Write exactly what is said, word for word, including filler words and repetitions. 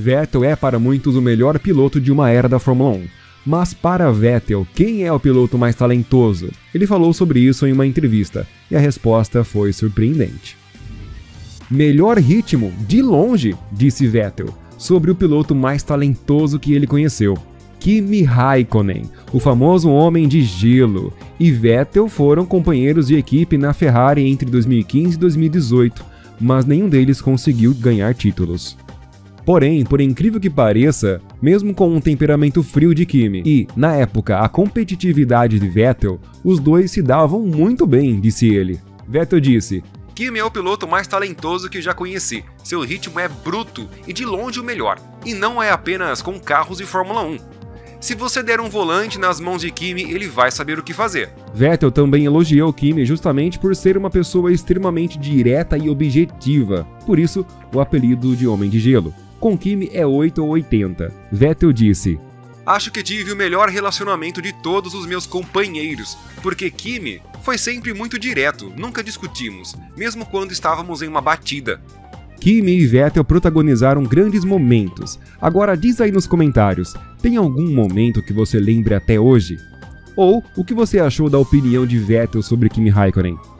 Vettel é para muitos o melhor piloto de uma era da Fórmula um. Mas para Vettel, quem é o piloto mais talentoso? Ele falou sobre isso em uma entrevista, e a resposta foi surpreendente. Melhor ritmo, de longe, disse Vettel, sobre o piloto mais talentoso que ele conheceu, Kimi Räikkönen, o famoso homem de gelo, e Vettel foram companheiros de equipe na Ferrari entre dois mil e quinze e dois mil e dezoito, mas nenhum deles conseguiu ganhar títulos. Porém, por incrível que pareça, mesmo com um temperamento frio de Kimi e, na época, a competitividade de Vettel, os dois se davam muito bem, disse ele. Vettel disse: Kimi é o piloto mais talentoso que já conheci, seu ritmo é bruto e de longe o melhor, e não é apenas com carros de Fórmula um. Se você der um volante nas mãos de Kimi, ele vai saber o que fazer. Vettel também elogiou Kimi justamente por ser uma pessoa extremamente direta e objetiva, por isso o apelido de Homem de Gelo. Com Kimi é oito ou oitenta. Vettel disse: Acho que tive o melhor relacionamento de todos os meus companheiros, porque Kimi foi sempre muito direto, nunca discutimos, mesmo quando estávamos em uma batida. Kimi e Vettel protagonizaram grandes momentos. Agora diz aí nos comentários, tem algum momento que você lembra até hoje? Ou o que você achou da opinião de Vettel sobre Kimi Räikkönen?